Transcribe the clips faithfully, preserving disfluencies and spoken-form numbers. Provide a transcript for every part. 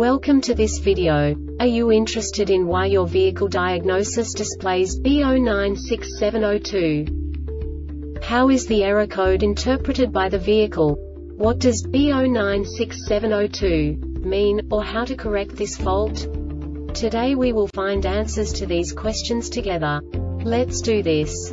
Welcome to this video. Are you interested in why your vehicle diagnosis displays B zero nine six seven dash zero two? How is the error code interpreted by the vehicle? What does B zero nine six seven dash zero two mean, or how to correct this fault? Today we will find answers to these questions together. Let's do this.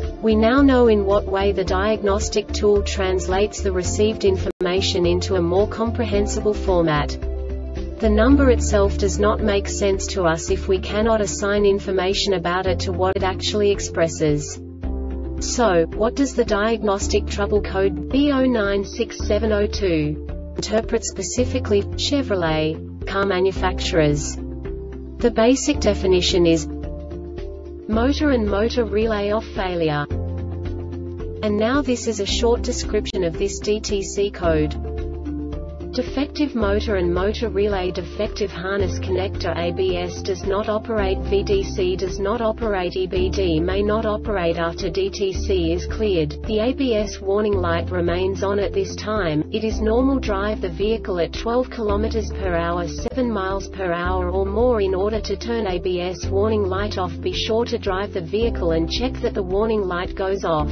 We now know in what way the diagnostic tool translates the received information into a more comprehensible format. The number itself does not make sense to us if we cannot assign information about it to what it actually expresses. So, what does the diagnostic trouble code B zero nine six seven dash zero two interpret specifically for Chevrolet car manufacturers? The basic definition is motor and motor relay off failure. And now this is a short description of this D T C code. Defective motor and motor relay, defective harness connector, A B S does not operate, V D C does not operate, E B D may not operate after D T C is cleared. The A B S warning light remains on at this time. It is normal drive the vehicle at twelve kilometers per hour, seven miles per hour or more. In order to turn A B S warning light off, be sure to drive the vehicle and check that the warning light goes off.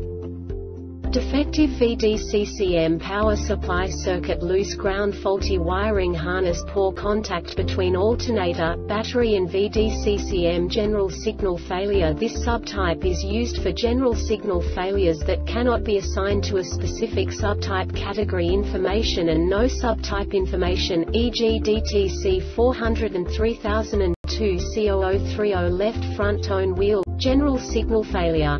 Defective V D C C M power supply circuit, loose ground, faulty wiring harness, poor contact between alternator, battery and V D C C M, general signal failure. This subtype is used for general signal failures that cannot be assigned to a specific subtype category information and no subtype information, for example D T C four oh three thousand two C zero zero three zero, left front tone wheel, general signal failure.